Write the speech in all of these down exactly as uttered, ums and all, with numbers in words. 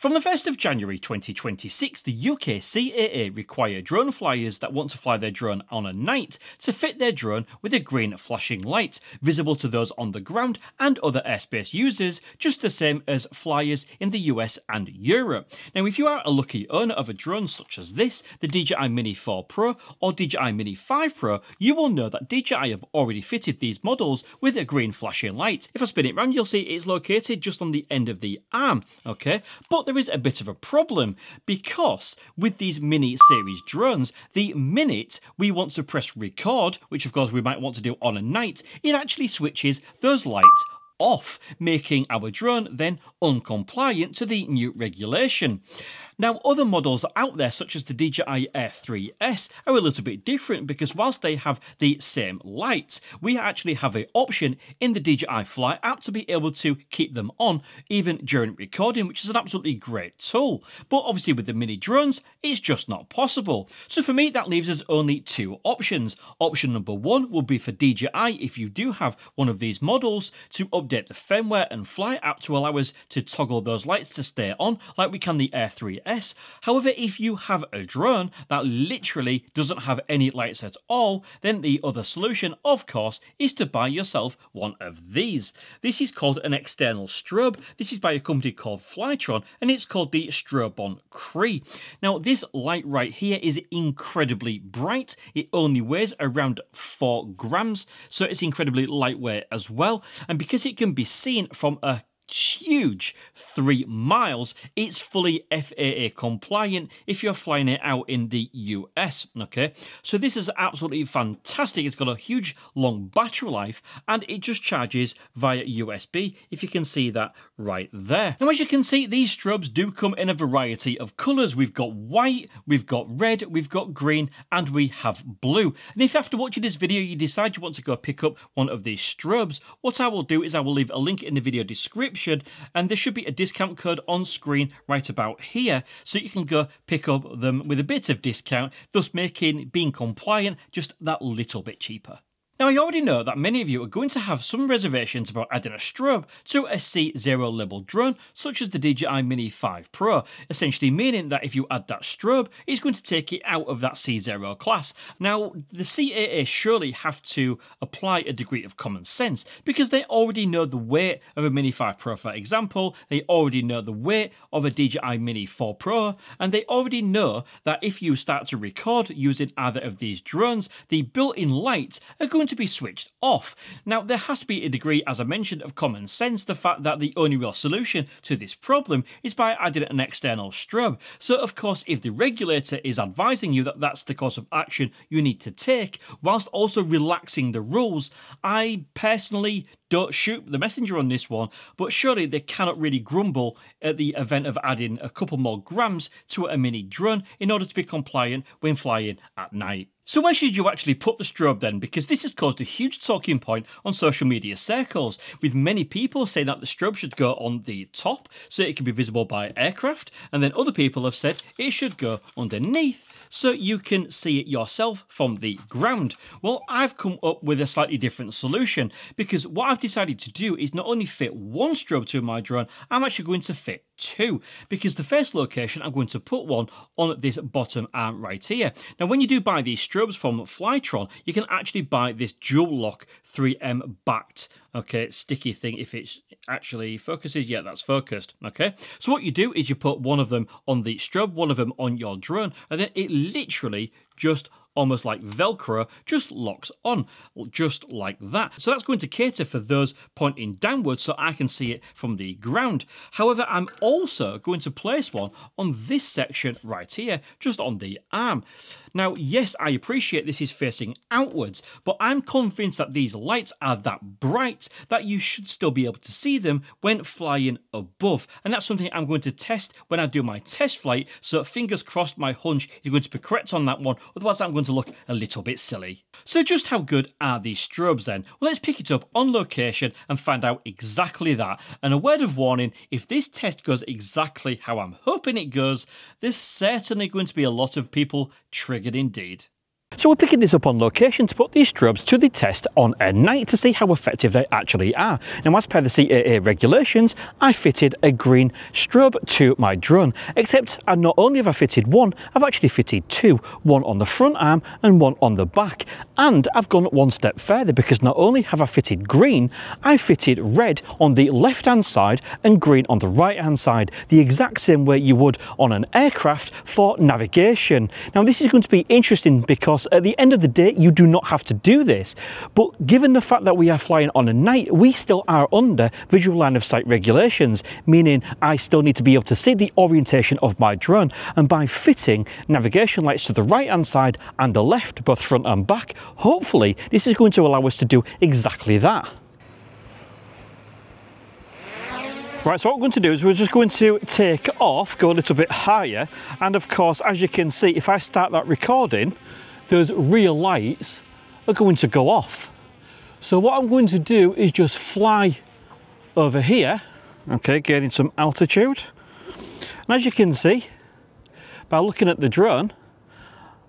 From the first of January twenty twenty-six, the U K C A A require drone flyers that want to fly their drone on a night to fit their drone with a green flashing light, visible to those on the ground and other airspace users, just the same as flyers in the U S and Europe. Now, if you are a lucky owner of a drone such as this, the D J I Mini four Pro or D J I Mini five Pro, you will know that D J I have already fitted these models with a green flashing light. If I spin it round, you'll see it's located just on the end of the arm, okay? But there is a bit of a problem, because with these mini series drones, the minute we want to press record, which of course we might want to do on a night, it actually switches those lights off, making our drone then uncompliant to the new regulation. Now, other models out there, such as the D J I Air three S, are a little bit different, because whilst they have the same lights, we actually have an option in the D J I Fly app to be able to keep them on even during recording, which is an absolutely great tool. But obviously with the mini drones, it's just not possible. So for me, that leaves us only two options. Option number one will be for D J I, if you do have one of these models, to update the firmware and Fly app to allow us to toggle those lights to stay on, like we can the Air three S. However, if you have a drone that literally doesn't have any lights at all, then the other solution, of course, is to buy yourself one of these. This is called an external strobe. This is by a company called Flytron, and it's called the Strobon Cree. Now, this light right here is incredibly bright. It only weighs around four grams, so it's incredibly lightweight as well. And because it can be seen from a huge three miles, it's fully F A A compliant if you're flying it out in the U S, okay? So this is absolutely fantastic. It's got a huge long battery life, and it just charges via U S B, if you can see that right there. Now, as you can see, these strobes do come in a variety of colors. We've got white, we've got red, we've got green, and we have blue. And if after watching this video you decide you want to go pick up one of these strobes, what I will do is I will leave a link in the video description, and there should be a discount code on screen right about here, so you can go pick up them with a bit of discount, thus making being compliant just that little bit cheaper. Now, I already know that many of you are going to have some reservations about adding a strobe to a C zero level drone such as the D J I Mini five Pro, essentially meaning that if you add that strobe, it's going to take it out of that C zero class. Now, the C A A surely have to apply a degree of common sense, because they already know the weight of a Mini five Pro, for example. They already know the weight of a D J I Mini four Pro, and they already know that if you start to record using either of these drones, the built-in lights are going to to be switched off. Now, there has to be a degree, as I mentioned, of common sense, the fact that the only real solution to this problem is by adding an external strobe. So of course, if the regulator is advising you that that's the course of action you need to take, whilst also relaxing the rules, I personally don't shoot the messenger on this one, but surely they cannot really grumble at the event of adding a couple more grams to a mini drone in order to be compliant when flying at night. So where should you actually put the strobe then? Because this has caused a huge talking point on social media circles, with many people saying that the strobe should go on the top so it can be visible by aircraft, and then other people have said it should go underneath so you can see it yourself from the ground. Well, I've come up with a slightly different solution, because what I've decided to do is not only fit one strobe to my drone, I'm actually going to fit two, because the first location I'm going to put one on this bottom arm right here. Now, when you do buy these strobes from Flytron, you can actually buy this dual lock three M backed, okay, sticky thing. If it's actually focuses, yeah, that's focused, okay? So what you do is you put one of them on the strobe, one of them on your drone, and then it literally just almost like Velcro, just locks on, just like that. So that's going to cater for those pointing downwards so I can see it from the ground. However, I'm also going to place one on this section right here, just on the arm. Now, yes, I appreciate this is facing outwards, but I'm convinced that these lights are that bright that you should still be able to see them when flying above. And that's something I'm going to test when I do my test flight. So fingers crossed my hunch is going to be correct on that one. Otherwise, I'm going to look a little bit silly. So just how good are these strobes then? Well, let's pick it up on location and find out exactly that. And a word of warning, if this test goes exactly how I'm hoping it goes, there's certainly going to be a lot of people triggered indeed. So we're picking this up on location to put these strobes to the test on a night to see how effective they actually are. Now, as per the C A A regulations, I fitted a green strobe to my drone, except I not only have I fitted one, I've actually fitted two, one on the front arm and one on the back. And I've gone one step further, because not only have I fitted green, I fitted red on the left hand side and green on the right hand side, the exact same way you would on an aircraft for navigation. Now, this is going to be interesting, because at the end of the day you do not have to do this, but given the fact that we are flying on a night, we still are under visual line of sight regulations, meaning I still need to be able to see the orientation of my drone, and by fitting navigation lights to the right hand side and the left, both front and back, hopefully this is going to allow us to do exactly that. Right, so what we're going to do is we're just going to take off, go a little bit higher, and of course, as you can see, if I start that recording, those real lights are going to go off. So what I'm going to do is just fly over here, okay, gaining some altitude. And as you can see, by looking at the drone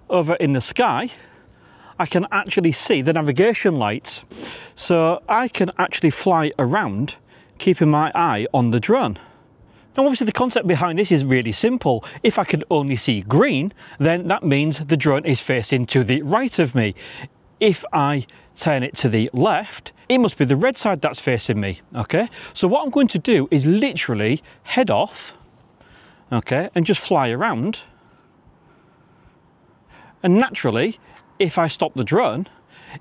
over in the sky, I can actually see the navigation lights. So I can actually fly around, keeping my eye on the drone. Now, obviously the concept behind this is really simple. If I can only see green, then that means the drone is facing to the right of me. If I turn it to the left, it must be the red side that's facing me, okay? So what I'm going to do is literally head off, okay, and just fly around. And naturally, if I stop the drone,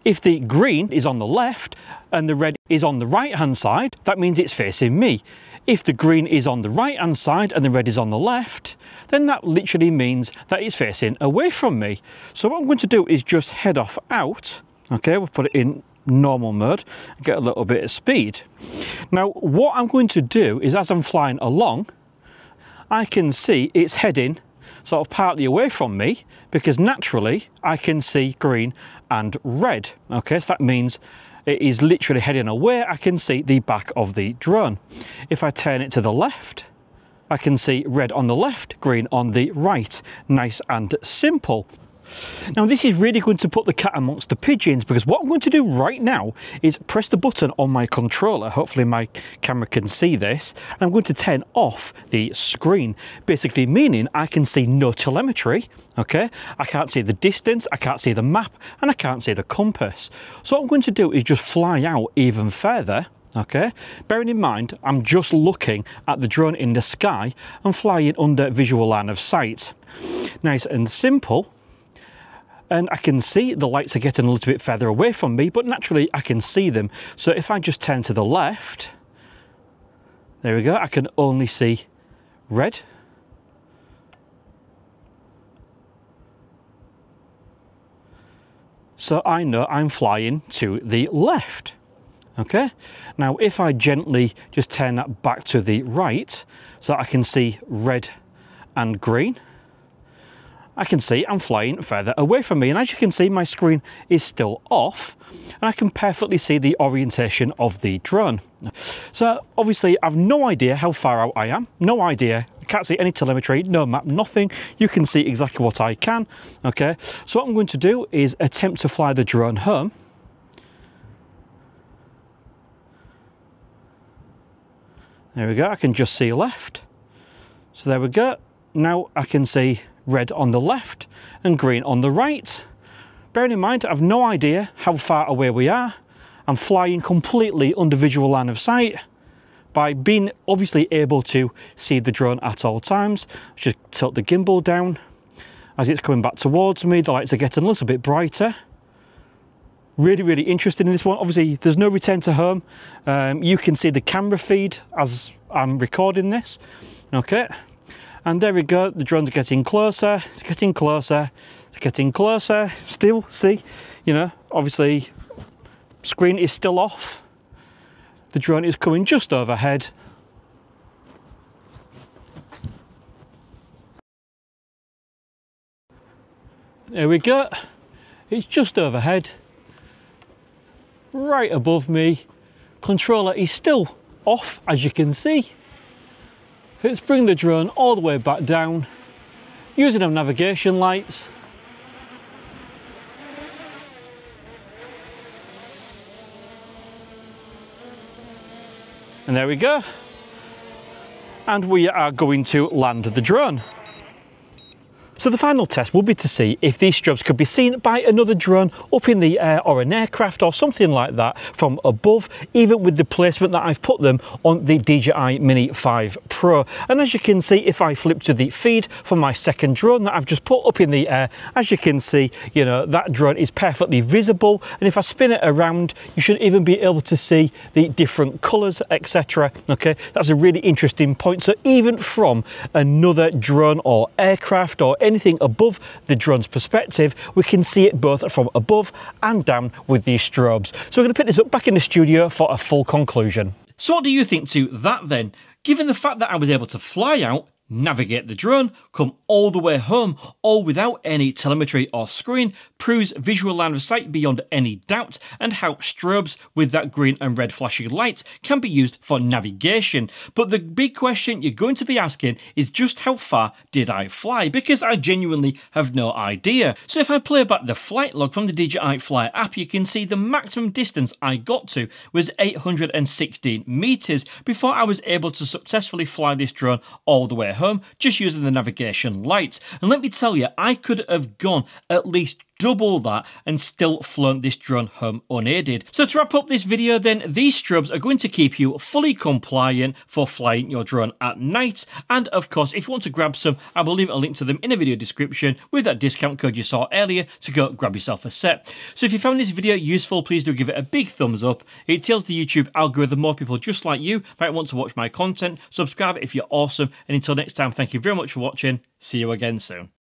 if the green is on the left and the red is on the right hand side, that means it's facing me. If the green is on the right hand side and the red is on the left, then that literally means that it's facing away from me. So what I'm going to do is just head off out. Okay, we'll put it in normal mode and get a little bit of speed. Now, what I'm going to do is, as I'm flying along, I can see it's heading sort of partly away from me, because naturally I can see green and red. Okay, so that means it is literally heading away. I can see the back of the drone. If I turn it to the left, I can see red on the left, green on the right. Nice and simple. Now, this is really going to put the cat amongst the pigeons, because what I'm going to do right now is press the button on my controller. Hopefully my camera can see this. And I'm going to turn off the screen, basically meaning I can see no telemetry, okay? I can't see the distance, I can't see the map, and I can't see the compass. So what I'm going to do is just fly out even further, okay? Bearing in mind, I'm just looking at the drone in the sky and flying under visual line of sight. Nice and simple. And I can see the lights are getting a little bit further away from me, but naturally I can see them. So if I just turn to the left, there we go, I can only see red. So I know I'm flying to the left, okay? Now, if I gently just turn that back to the right, so I can see red and green, I can see I'm flying further away from me, and as you can see, my screen is still off and I can perfectly see the orientation of the drone. So obviously I've no idea how far out I am, no idea, I can't see any telemetry, no map, nothing. You can see exactly what I can, okay? So what I'm going to do is attempt to fly the drone home. There we go, I can just see left. So there we go, now I can see red on the left and green on the right. Bearing in mind, I've no idea how far away we are. I'm flying completely under visual line of sight by being obviously able to see the drone at all times. Just tilt the gimbal down. As it's coming back towards me, the lights are getting a little bit brighter. Really, really interesting in this one. Obviously, there's no return to home. Um, you can see the camera feed as I'm recording this. Okay. And there we go, the drone's getting closer, it's getting closer, it's getting closer. Still, see, you know, obviously, screen is still off. The drone is coming just overhead. There we go, it's just overhead, right above me. Controller is still off, as you can see. Let's bring the drone all the way back down using our navigation lights. And there we go. And we are going to land the drone. So the final test will be to see if these strobes could be seen by another drone up in the air or an aircraft or something like that from above, even with the placement that I've put them on the D J I Mini five Pro. And as you can see, if I flip to the feed for my second drone that I've just put up in the air, as you can see, you know, that drone is perfectly visible. And if I spin it around, you should even be able to see the different colors, et cetera. Okay, that's a really interesting point. So even from another drone or aircraft or anything above the drone's perspective, we can see it both from above and down with these strobes. So we're going to pick this up back in the studio for a full conclusion. So what do you think to that then? Given the fact that I was able to fly out, navigate the drone, come all the way home, all without any telemetry or screen, proves visual line of sight beyond any doubt, and how strobes with that green and red flashing light can be used for navigation. But the big question you're going to be asking is just how far did I fly? Because I genuinely have no idea. So if I play back the flight log from the D J I Fly app, you can see the maximum distance I got to was eight hundred sixteen meters before I was able to successfully fly this drone all the way home. Home, just using the navigation lights. And let me tell you, I could have gone at least double that and still flown this drone home unaided. So to wrap up this video then, these strobes are going to keep you fully compliant for flying your drone at night. And of course, if you want to grab some, I will leave a link to them in the video description with that discount code you saw earlier to go grab yourself a set. So if you found this video useful, please do give it a big thumbs up. It tells the YouTube algorithm more people just like you might want to watch my content. Subscribe if you're awesome. And until next time, thank you very much for watching. See you again soon.